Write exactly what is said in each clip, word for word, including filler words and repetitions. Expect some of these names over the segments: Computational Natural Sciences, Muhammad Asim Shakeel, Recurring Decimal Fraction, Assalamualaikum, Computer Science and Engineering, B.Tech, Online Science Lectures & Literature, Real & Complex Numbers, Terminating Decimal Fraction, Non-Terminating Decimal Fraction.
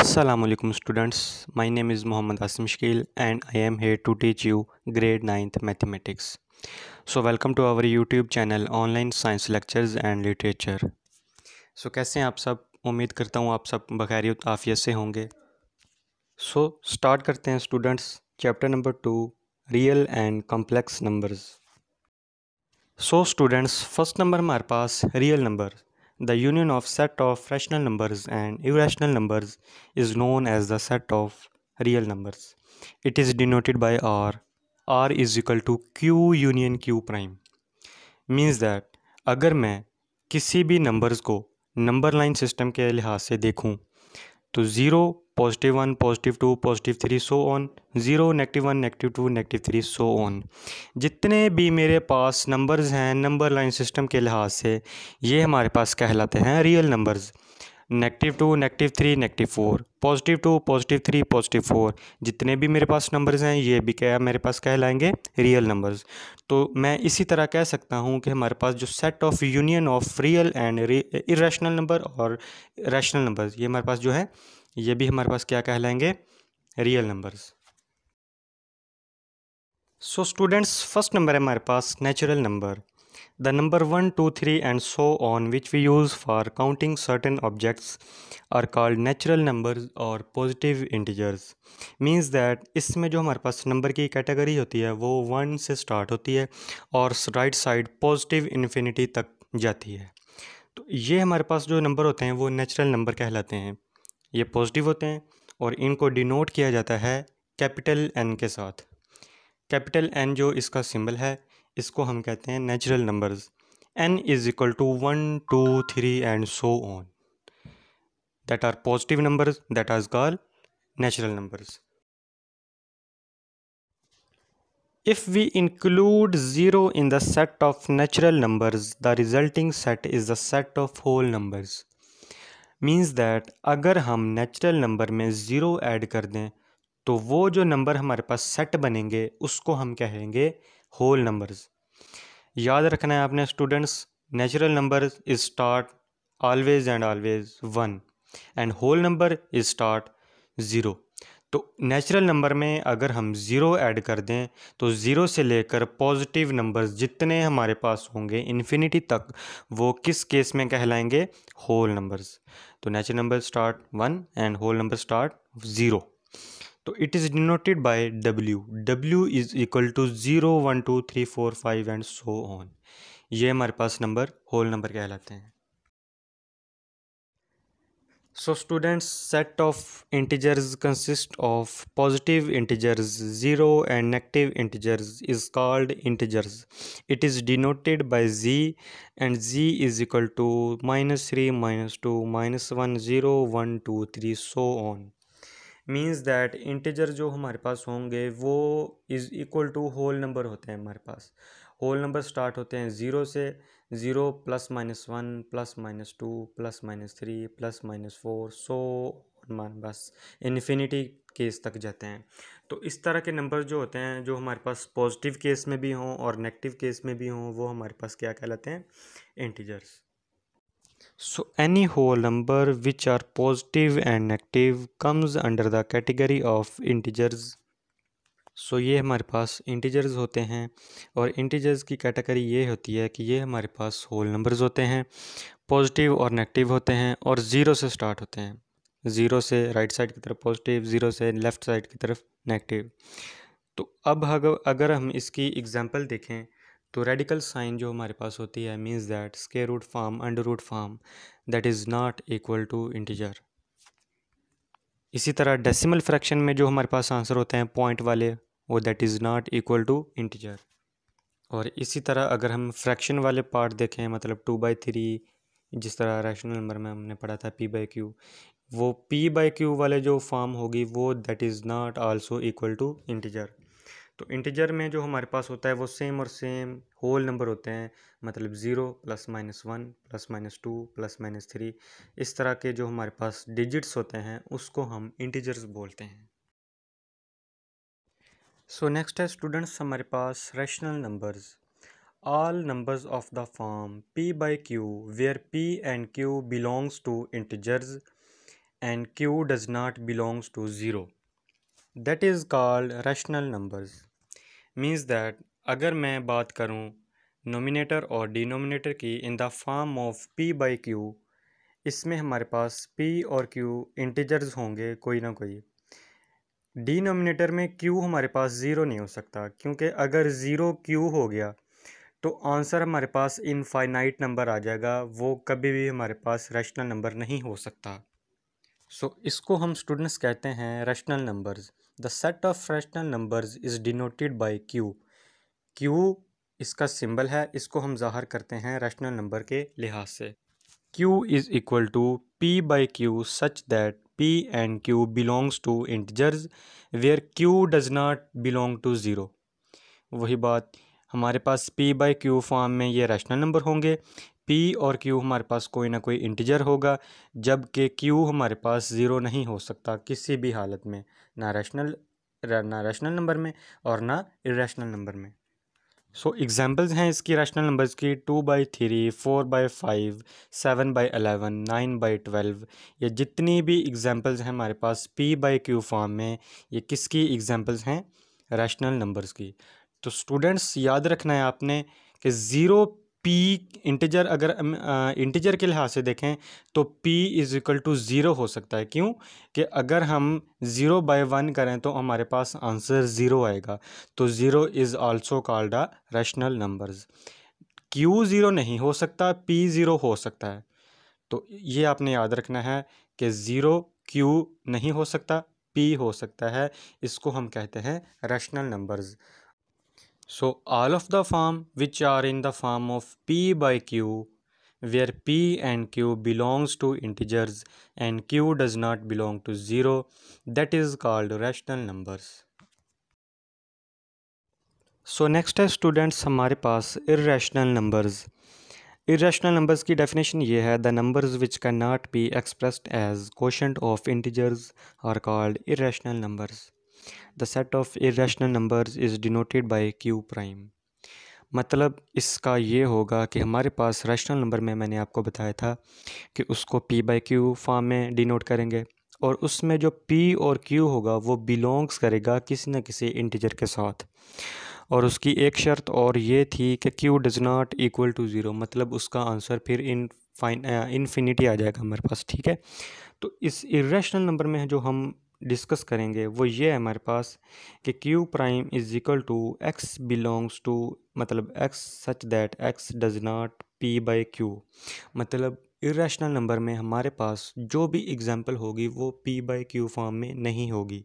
Assalamualaikum students, my name is Muhammad Asim Shakeel and I am here to teach you grade ninth mathematics. So welcome to our YouTube channel Online Science Lectures and Literature. So कैसे हैं आप सब, उम्मीद करता हूँ आप सब बखैरियत आफियत से होंगे. So start करते हैं students, chapter number two, real and complex numbers. So students, first number हमारे पास real number. The union of set of rational numbers and irrational numbers is known as the set of real numbers. It is denoted by R. R is equal to Q union Q prime. Means that अगर मैं किसी भी numbers को number line system के लिहाज से देखूँ तो zero, positive one, positive two, positive three, so on, zero, negative one, negative two, negative three, so on. जितने भी मेरे पास नंबर्स हैं नंबर लाइन सिस्टम के लिहाज से ये हमारे पास कहलाते हैं real numbers. Negative two, negative three, negative four, positive two, positive three, positive four, जितने भी मेरे पास नंबर्स हैं ये भी क्या मेरे पास कहलाएंगे रियल नंबर्स. तो मैं इसी तरह कह सकता हूँ कि हमारे पास जो set of union of real and irrational number और रैशनल नंबर्स ये हमारे पास जो है ये भी हमारे पास क्या कहलाएंगे real numbers. So students, first number है हमारे पास natural number. The number one, two, three and so on which we use for counting certain objects are called natural numbers और पॉजिटिव इंटीजर्स. मींस दैट इसमें जो हमारे पास number की category होती है वो वन से स्टार्ट होती है और राइट साइड पॉजिटिव इन्फिनिटी तक जाती है. तो ये हमारे पास जो नंबर होते हैं वो नेचुरल नंबर कहलाते हैं. ये पॉजिटिव होते हैं और इनको डिनोट किया जाता है कैपिटल एन के साथ. कैपिटल एन जो इसका सिंबल है इसको हम कहते हैं natural numbers. N is equal to one, two, three and so on. That are positive numbers, that are called natural numbers. If we include zero in the set of natural numbers, the resulting set is the set of whole numbers. Means that अगर हम natural number में zero add कर दें तो वो जो number हमारे पास set बनेंगे उसको हम कहेंगे होल नंबर्स. याद रखना है आपने students, natural number is start always and always one and whole number is start zero. तो नेचुरल नंबर में अगर हम ज़ीरो ऐड कर दें तो ज़ीरो से लेकर पॉजिटिव नंबर्स जितने हमारे पास होंगे इन्फिनिटी तक वो किस केस में कहलाएंगे होल नंबर्स. तो natural number start one and whole number start zero. तो it is denoted by W. W is equal to zero, one, two, three, four, five and so on. ये हमारे पास number whole number कहलाते हैं. So students, set of integers consist of positive integers, zero and negative integers is called integers. It is denoted by z and z is equal to minus three, minus two, minus one, zero, one, two, three, so on. Means that integer जो हमारे पास होंगे वो is equal to whole number होते हैं. हमारे पास whole number start होते हैं zero से. Zero plus minus one, plus minus two, plus minus three, plus minus four, so मान बस इन्फिनिटी केस तक जाते हैं. तो इस तरह के नंबर जो होते हैं जो हमारे पास पॉजिटिव केस में भी हों और नेगेटिव केस में भी हों वो हमारे पास क्या कहलाते हैं integers. So any whole number which are positive and negative comes under the category of integers. So so, ये हमारे पास इंटीजर्स होते हैं और इंटीजर्स की कैटेगरी ये होती है कि ये हमारे पास होल नंबर्स होते हैं, पॉजिटिव और नेगेटिव होते हैं और ज़ीरो से स्टार्ट होते हैं. ज़ीरो से राइट साइड की तरफ पॉजिटिव, ज़ीरो से लेफ़्ट साइड की तरफ नेगेटिव. तो अब अगर हम इसकी एग्जांपल देखें तो रेडिकल साइन जो हमारे पास होती है means that square root form, under root form, that is not equal to integer. इसी तरह डेसिमल फ्रैक्शन में जो हमारे पास आंसर होते हैं पॉइंट वाले वो that is not equal to integer. और इसी तरह अगर हम फ्रैक्शन वाले पार्ट देखें मतलब टू बाई थ्री, जिस तरह रैशनल नंबर में हमने पढ़ा था पी बाई क्यू, वो पी बाई क्यू वाले जो फॉर्म होगी वो that is not also equal to integer. तो इंटीजर में जो हमारे पास होता है वो सेम और सेम होल नंबर होते हैं मतलब zero, plus minus one, plus minus two, plus minus three, इस तरह के जो हमारे पास डिजिट्स होते हैं उसको हम इंटीजर्स बोलते हैं. सो नेक्स्ट है स्टूडेंट्स हमारे पास rational numbers. All numbers of the form P by Q where P and Q belongs to integers and Q does not belongs to zero. That is called rational numbers. Means that अगर मैं बात करूँ nominator और denominator की in the form of P by Q, इसमें हमारे पास P और Q इंटीजर्स होंगे कोई ना कोई। डिनोमिनेटर में Q हमारे पास ज़ीरो नहीं हो सकता, क्योंकि अगर ज़ीरो Q हो गया तो आंसर हमारे पास इनफाइनाइट नंबर आ जाएगा, वो कभी भी हमारे पास रैशनल नंबर नहीं हो सकता। सो so, इसको हम स्टूडेंट्स कहते हैं rational numbers. The set of rational numbers is denoted by Q। Q इसका सिंबल है, इसको हम ज़ाहिर करते हैं रैशनल नंबर के लिहाज से। Q is equal to P by Q such that P and Q belongs to integers where Q does not belong to zero। वही बात, हमारे पास P by Q फॉर्म में ये रैशनल नंबर होंगे, P और Q हमारे पास कोई ना कोई इंटीजर होगा, जबकि Q हमारे पास ज़ीरो नहीं हो सकता किसी भी हालत में, ना रैशनल ना रैशनल नंबर में और ना इरेशनल नंबर में। सो एग्जाम्पल्स हैं इसकी रैशनल नंबर्स की two by three, four by five, seven by eleven, nine by twelve. ये जितनी भी एग्जाम्पल्स हैं हमारे पास P बाई Q फॉर्म में, ये किसकी एग्जाम्पल्स हैं? रैशनल नंबर्स की। तो स्टूडेंट्स याद रखना है आपने कि ज़ीरो P इंटीजर, अगर इंटीजर के लिहाज से देखें तो P is equal to zero हो सकता है। क्यों? कि अगर हम ज़ीरो बाय वन करें तो हमारे पास आंसर ज़ीरो आएगा। तो zero is also called a rational numbers. Q zero नहीं हो सकता, P ज़ीरो हो सकता है। तो ये आपने याद रखना है कि ज़ीरो Q नहीं हो सकता, P हो सकता है, इसको हम कहते हैं rational numbers. So all of the form which are in the form of P by Q, where P and Q belongs to integers and Q does not belong to zero, that is called rational numbers. So next है students हमारे पास irrational numbers. Irrational numbers की definition ये है, the numbers which cannot be expressed as quotient of integers are called irrational numbers. The set of irrational numbers is denoted by Q prime. मतलब इसका ये होगा कि हमारे पास रैशनल नंबर में मैंने आपको बताया था कि उसको P by Q फॉर्म में डिनोट करेंगे, और उसमें जो P और Q होगा वो बिलोंग्स करेगा किसी न किसी इंटीजर के साथ। और उसकी एक शर्त और ये थी कि Q does not equal to zero, मतलब उसका आंसर फिर इन फाइन इन्फिनिटी आ जाएगा हमारे पास। ठीक है, तो इस इरेशनल नंबर में जो हम डिस्कस करेंगे वो ये है हमारे पास कि Q prime is equal to x belongs to, मतलब x such that x does not P by Q। मतलब इरेशनल नंबर में हमारे पास जो भी एग्जांपल होगी वो P बाई Q फॉर्म में नहीं होगी।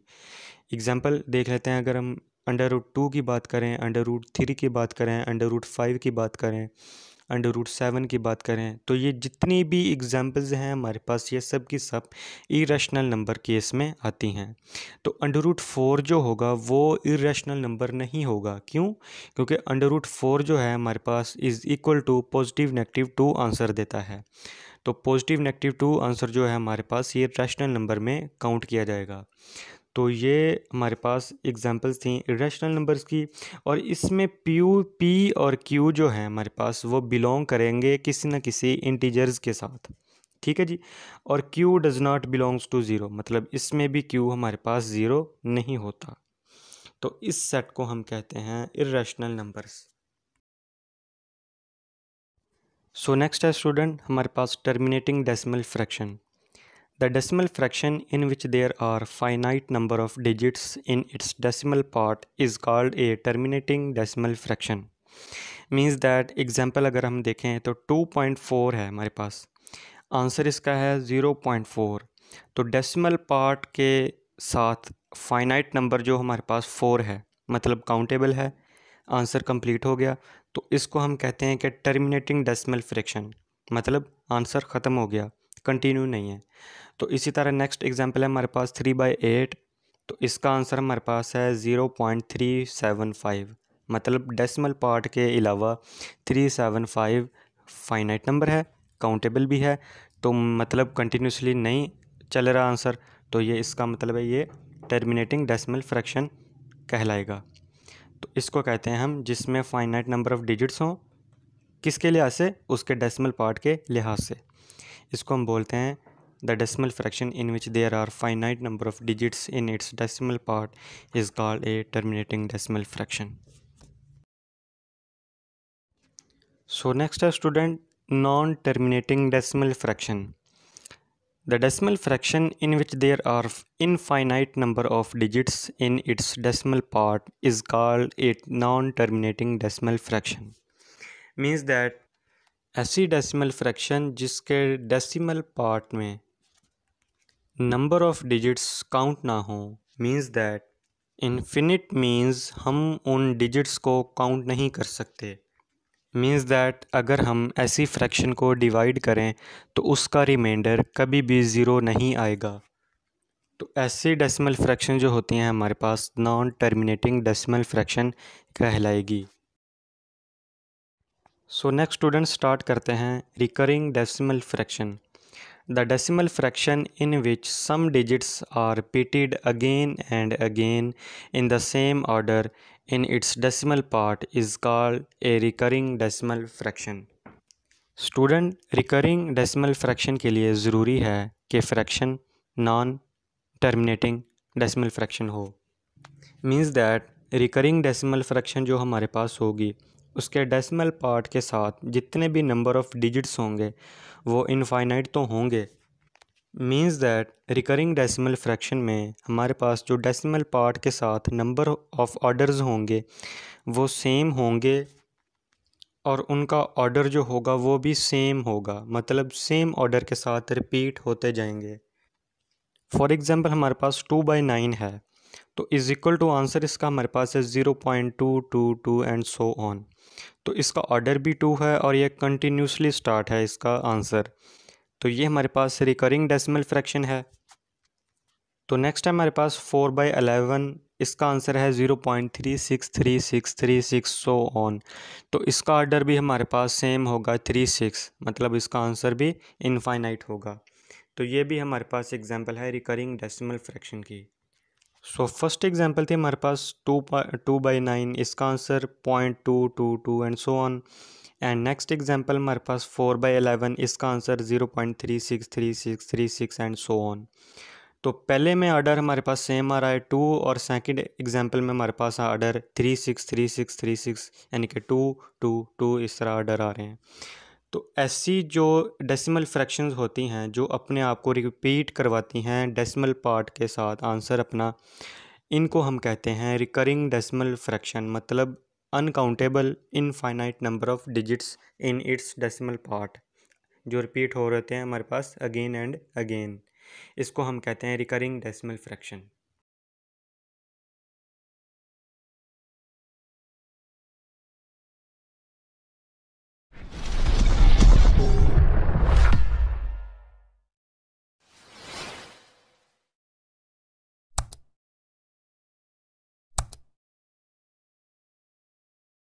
एग्जांपल देख लेते हैं, अगर हम अंडर रूट टू की बात करें, अंडर रूट थ्री की बात करें, अंडर रूट फाइव की बात करें, अंडर रूट सेवन की बात करें, तो ये जितनी भी एग्जाम्पल्स हैं हमारे पास ये सब की सब इरेशनल नंबर केस में आती हैं। तो अंडर रूट फोर जो होगा वो इरेशनल नंबर नहीं होगा। क्यों? क्योंकि अंडर रूट फोर जो है हमारे पास is equal to positive negative two answer देता है। तो पॉजिटिव नेगेटिव टू आंसर जो है हमारे पास ये रैशनल नंबर में काउंट किया जाएगा। तो ये हमारे पास एग्जांपल्स थी इरेशनल नंबर्स की, और इसमें P P और Q जो है हमारे पास वो बिलोंग करेंगे किसी न किसी इंटीजर्स के साथ। ठीक है जी, और Q does not belongs to zero, मतलब इसमें भी Q हमारे पास ज़ीरो नहीं होता। तो इस सेट को हम कहते हैं इरेशनल नंबर्स। सो नेक्स्ट है स्टूडेंट हमारे पास terminating decimal fraction. The decimal fraction in which there are finite number of digits in its decimal part is called a terminating decimal fraction. Means that example अगर हम देखें तो two point four है हमारे पास, answer इसका है zero point four. तो decimal part के साथ फाइनाइट नंबर जो हमारे पास फोर है, मतलब काउंटेबल है, आंसर कंप्लीट हो गया। तो इसको हम कहते हैं कि टर्मिनेटिंग डेसिमल फ्रैक्शन, मतलब आंसर ख़त्म हो गया, कंटिन्यू नहीं है। तो इसी तरह नेक्स्ट एग्जांपल है हमारे पास थ्री बाई एट, तो इसका आंसर हमारे पास है zero point three seven five, मतलब डेसिमल पार्ट के अलावा three seven five finite number है, काउंटेबल भी है, तो मतलब कंटिन्यूसली नहीं चल रहा आंसर। तो ये इसका मतलब है ये टर्मिनेटिंग डेसिमल फ्रैक्शन कहलाएगा। तो इसको कहते हैं हम जिसमें फाइनाइट नंबर ऑफ डिजिट्स हों, किसके लिहाज से? उसके डेसिमल पार्ट के लिहाज से। इसको हम बोलते हैं The decimal fraction in which there are finite number of digits in its decimal part is called a terminating decimal fraction. So next is student non-terminating decimal fraction. The decimal fraction in which there are infinite number of digits in its decimal part is called a non-terminating decimal fraction. Means that ऐसी decimal fraction जिसके decimal part में number of digits count ना हो, means that infinite means हम उन digits को count नहीं कर सकते. मीन्स दैट अगर हम ऐसी फ्रैक्शन को डिवाइड करें तो उसका रिमाइंडर कभी भी ज़ीरो नहीं आएगा. तो ऐसी डेसिमल फ्रैक्शन जो होती हैं हमारे पास नॉन टर्मिनेटिंग डेसिमल फ्रैक्शन कहलाएगी. सो नेक्स्ट स्टूडेंट स्टार्ट करते हैं recurring decimal fraction. The decimal fraction in which some digits are repeated again and again in the same order in its decimal part is called a recurring decimal fraction. Student recurring decimal fraction के लिए ज़रूरी है कि fraction non terminating decimal fraction हो. Means that recurring decimal fraction जो हमारे पास होगी उसके decimal part के साथ जितने भी number of digits होंगे वो infinite तो होंगे. Means that recurring decimal fraction में हमारे पास जो डेसिमल पार्ट के साथ नंबर ऑफ ऑर्डर्स होंगे वो सेम होंगे और उनका ऑर्डर जो होगा वो भी सेम होगा, मतलब सेम ऑर्डर के साथ रिपीट होते जाएंगे. फॉर एग्जांपल हमारे पास टू बाई नाइन है तो इज़ इक्वल टू आंसर इसका हमारे पास है zero point two two two and so on. तो इसका ऑर्डर भी टू है और ये कंटिन्यूसली स्टार्ट है इसका आंसर. तो ये हमारे पास रिकरिंग डेसिमल फ्रैक्शन है. तो नेक्स्ट है हमारे पास फोर बाई अलेवन, इसका आंसर है zero point three six three six three six so on. तो इसका ऑर्डर भी हमारे पास सेम होगा थ्री सिक्स, मतलब इसका आंसर भी इनफाइनाइट होगा. तो ये भी हमारे पास एग्जांपल है रिकरिंग डेसिमल फ्रैक्शन की. सो फर्स्ट एग्जांपल थी हमारे पास टू टू बाई नाइन, इसका answer point two two two and so on. And next example हमारे पास फोर बाई एलेवन, इसका answer zero point three six three six three six and so on. तो पहले में ऑर्डर हमारे पास same आ रहा है टू और सेकंड एग्जांपल में हमारे पास order three six three six three six यानी कि टू टू टू इस तरह ऑर्डर आ रहे हैं. तो ऐसी जो डेसिमल फ्रैक्शंस होती हैं जो अपने आप को रिपीट करवाती हैं डेसिमल पार्ट के साथ आंसर अपना, इनको हम कहते हैं रिकरिंग डेसिमल फ्रैक्शन, मतलब uncountable infinite number of digits in its decimal part जो रिपीट हो रहते हैं हमारे पास अगेन एंड अगेन, इसको हम कहते हैं रिकरिंग डेसिमल फ्रैक्शन.